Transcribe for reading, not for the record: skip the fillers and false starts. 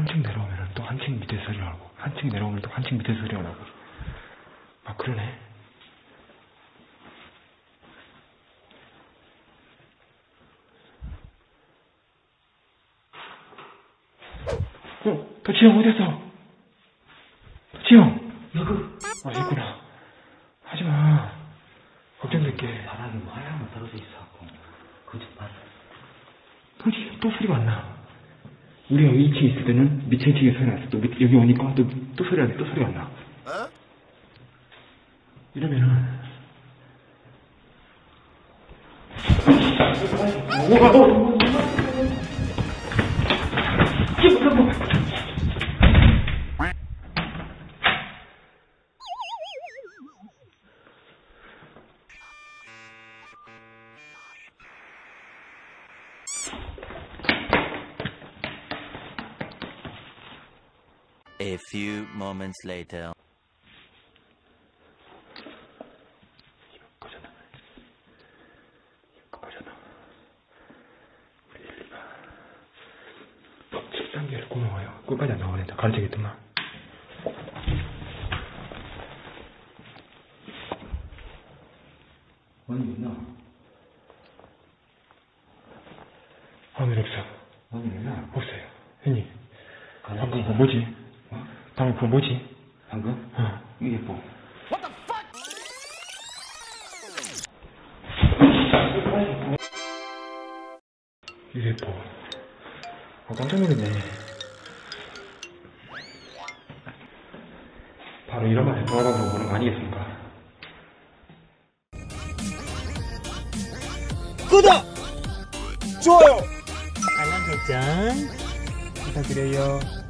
한층 내려오면 또 한층 밑에 소리 나고, 한층 내려오면 또 한층 밑에 소리 나고, 막 그러네. 도치형 어디였어? 도치형! 누구? 아, 있구나. 하지마. 걱정될게. 바람이 화양만 떨어져 있어갖고. 그거 좀 봤어. 도치, 또 소리가 안 나. 우리 여기 2층에 있을 때는 밑에 2층에 소리 났어. 또 밑, 여기 오니까 또 소리가 안 나. 또 소리가 안 나. 어? 이러면은. A few moments later. 고마워요. 꿀까지 안 나오네. 다 가르치겠더만. 아니, 왜 나? 아무 일 없어. 아무 일 나? 없어요. 형님. 방금 그거 뭐지? 어? 방금 그거 뭐지? 방금? 어. 이게 뭐? What the fuck? 이게 뭐? 아, 깜짝 놀랐네. 바로 이런 맛에 돌아가서 보는 거 아니겠습니까? 구독! 좋아요! 알람 설정 부탁드려요.